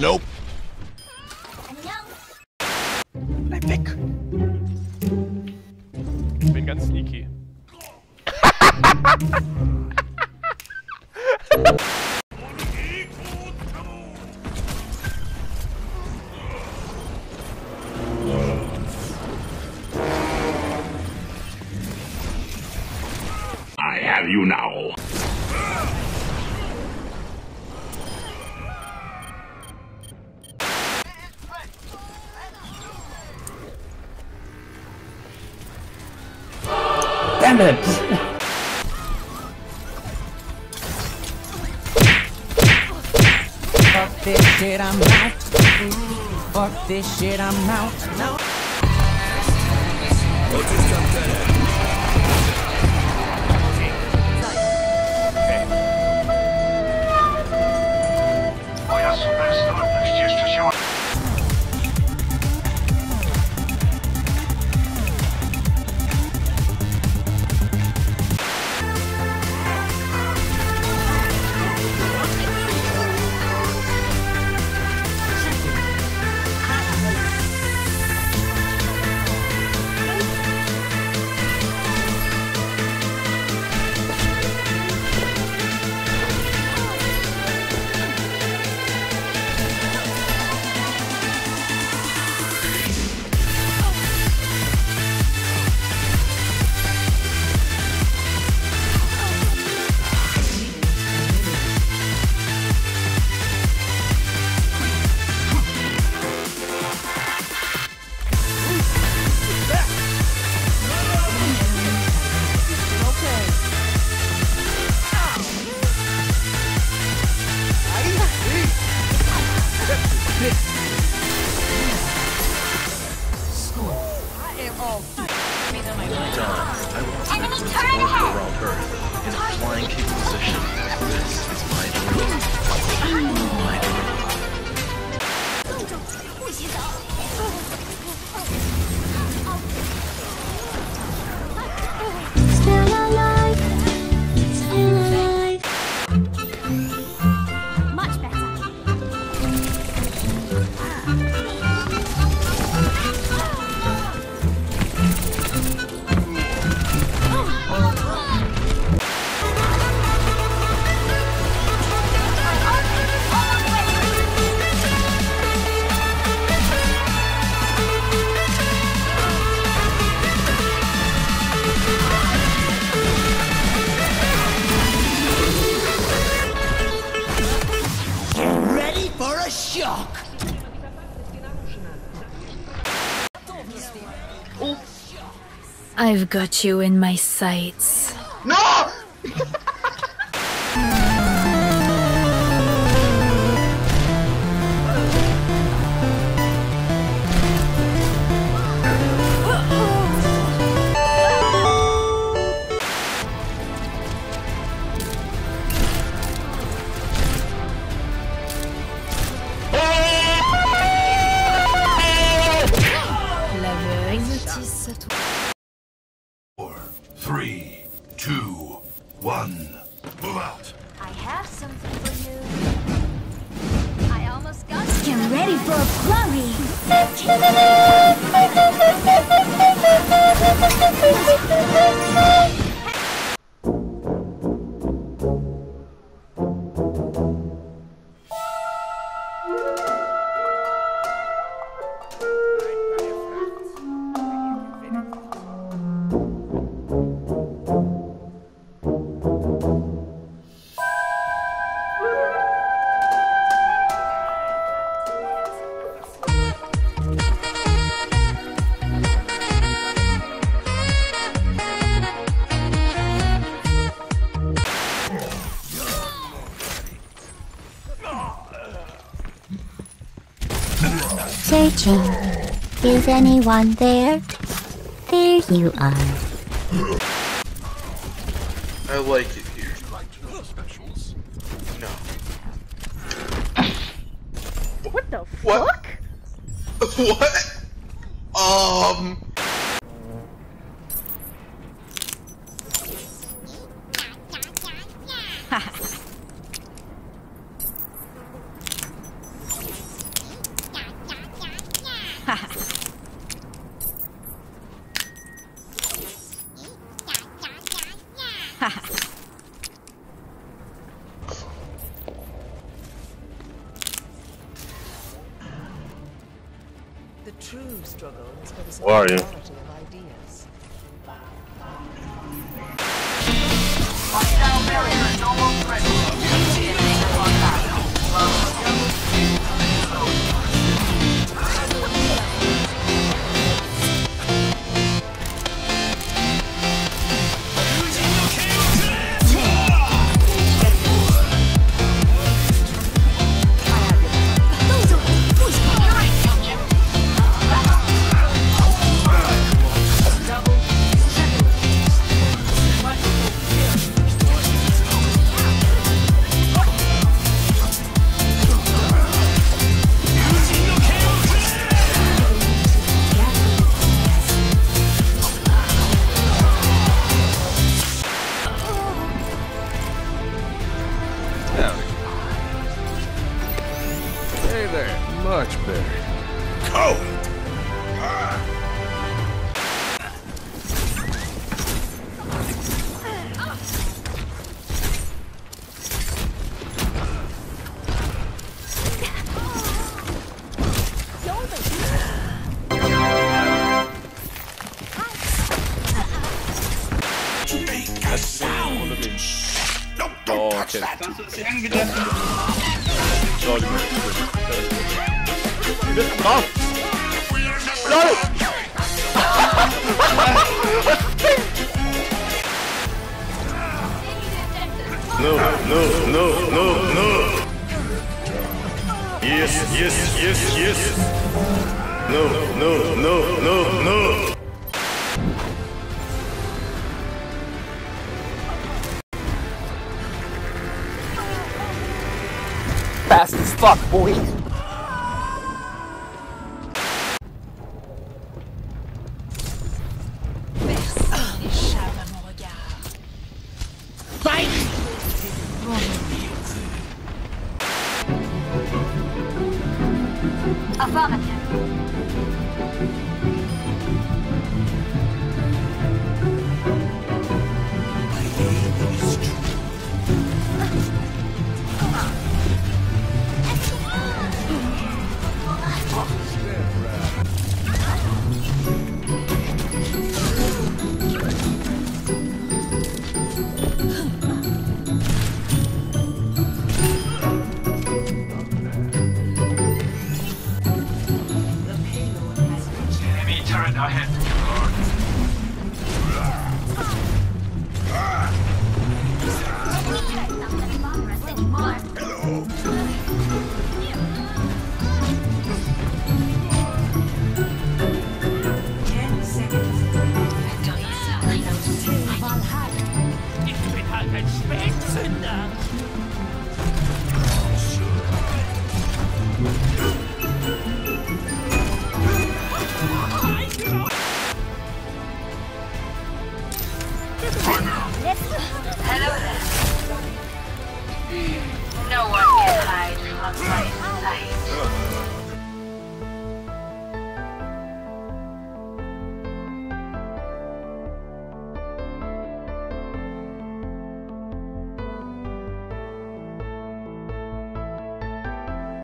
Nope. Bleib weg. Ich bin ganz sneaky. I have you now. Damn it! Fuck this shit, I'm out. Fuck this shit, I'm out. No. I've got you in my sights. No! Searching. Is anyone there? There you are. I like it here. Would you like to know the specials? No. What the fuck? What? The true struggle is for this quality of ideas. Hostile barrier is almost ready. Initiating contact. Fast as fuck, boy. No one can hide from my sight.